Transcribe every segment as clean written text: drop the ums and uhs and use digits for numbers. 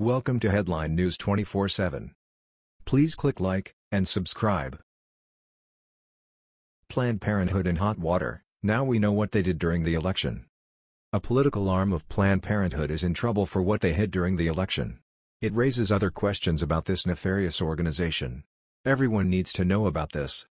Welcome to Headline News 24/7. Please click like and subscribe. Planned Parenthood in hot water. Now we know what they did during the election. A political arm of Planned Parenthood is in trouble for what they hid during the election. It raises other questions about this nefarious organization. Everyone needs to know about this.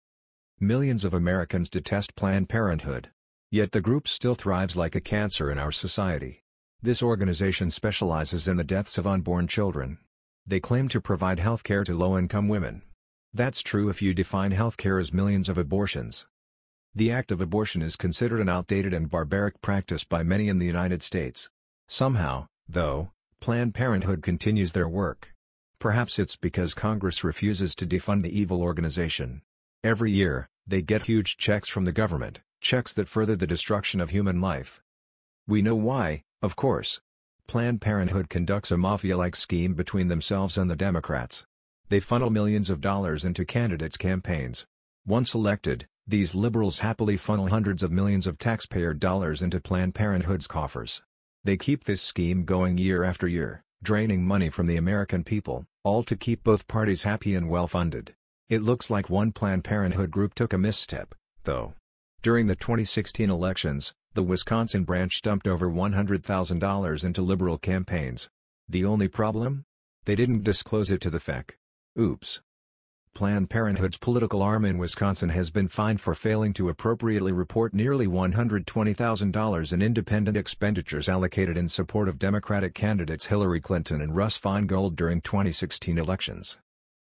Millions of Americans detest Planned Parenthood. Yet the group still thrives like a cancer in our society. This organization specializes in the deaths of unborn children. They claim to provide health care to low-income women. That's true if you define health care as millions of abortions. The act of abortion is considered an outdated and barbaric practice by many in the United States. Somehow, though, Planned Parenthood continues their work. Perhaps it's because Congress refuses to defund the evil organization. Every year, they get huge checks from the government, checks that further the destruction of human life. We know why, of course. Planned Parenthood conducts a mafia-like scheme between themselves and the Democrats. They funnel millions of dollars into candidates' campaigns. Once elected, these liberals happily funnel hundreds of millions of taxpayer dollars into Planned Parenthood's coffers. They keep this scheme going year after year, draining money from the American people, all to keep both parties happy and well-funded. It looks like one Planned Parenthood group took a misstep, though. During the 2016 elections, the Wisconsin branch dumped over $100,000 into liberal campaigns. The only problem? They didn't disclose it to the FEC. Oops. Planned Parenthood's political arm in Wisconsin has been fined for failing to appropriately report nearly $120,000 in independent expenditures allocated in support of Democratic candidates Hillary Clinton and Russ Feingold during 2016 elections.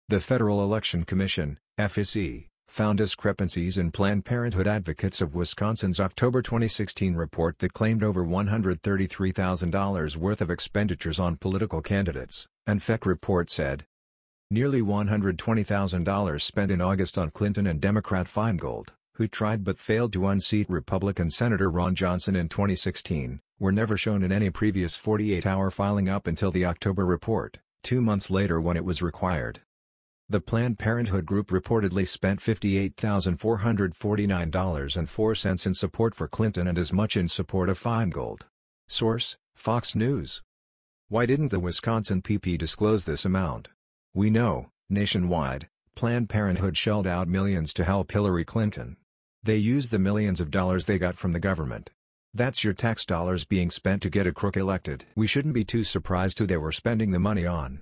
The Federal Election Commission, FEC, found discrepancies in Planned Parenthood advocates of Wisconsin's October 2016 report that claimed over $133,000 worth of expenditures on political candidates, and FEC report said nearly $120,000 spent in August on Clinton and Democrat Feingold, who tried but failed to unseat Republican Senator Ron Johnson in 2016, were never shown in any previous 48-hour filing up until the October report, 2 months later when it was required. The Planned Parenthood group reportedly spent $58,449.04 in support for Clinton and as much in support of Feingold. Source: Fox News. Why didn't the Wisconsin PP disclose this amount? We know, nationwide, Planned Parenthood shelled out millions to help Hillary Clinton. They used the millions of dollars they got from the government. That's your tax dollars being spent to get a crook elected. We shouldn't be too surprised who they were spending the money on.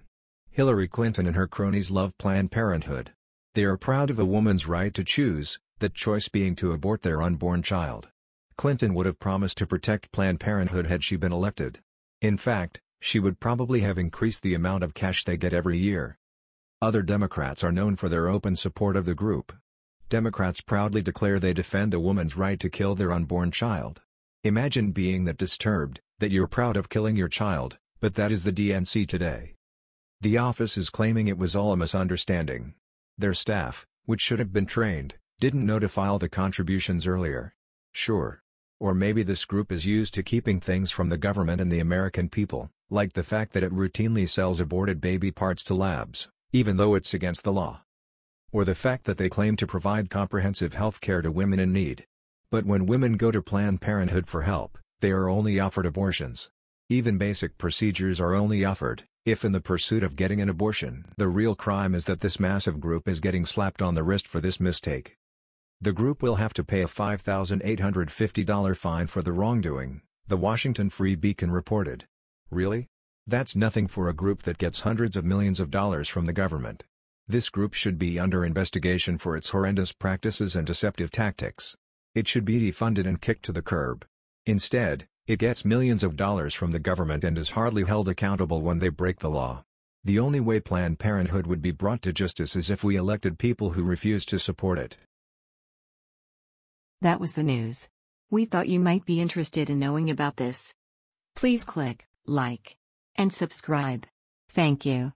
Hillary Clinton and her cronies love Planned Parenthood. They are proud of a woman's right to choose, that choice being to abort their unborn child. Clinton would have promised to protect Planned Parenthood had she been elected. In fact, she would probably have increased the amount of cash they get every year. Other Democrats are known for their open support of the group. Democrats proudly declare they defend a woman's right to kill their unborn child. Imagine being that disturbed, that you're proud of killing your child, but that is the DNC today. The office is claiming it was all a misunderstanding. Their staff, which should have been trained, didn't notify all the contributions earlier. Sure. Or maybe this group is used to keeping things from the government and the American people, like the fact that it routinely sells aborted baby parts to labs, even though it's against the law. Or the fact that they claim to provide comprehensive health care to women in need. But when women go to Planned Parenthood for help, they are only offered abortions. Even basic procedures are only offered, if in the pursuit of getting an abortion. The real crime is that this massive group is getting slapped on the wrist for this mistake. The group will have to pay a $5,850 fine for the wrongdoing, the Washington Free Beacon reported. Really? That's nothing for a group that gets hundreds of millions of dollars from the government. This group should be under investigation for its horrendous practices and deceptive tactics. It should be defunded and kicked to the curb. Instead, it gets millions of dollars from the government and is hardly held accountable when they break the law. The only way Planned Parenthood would be brought to justice is if we elected people who refuse to support it. That was the news. We thought you might be interested in knowing about this. Please click like and subscribe. Thank you.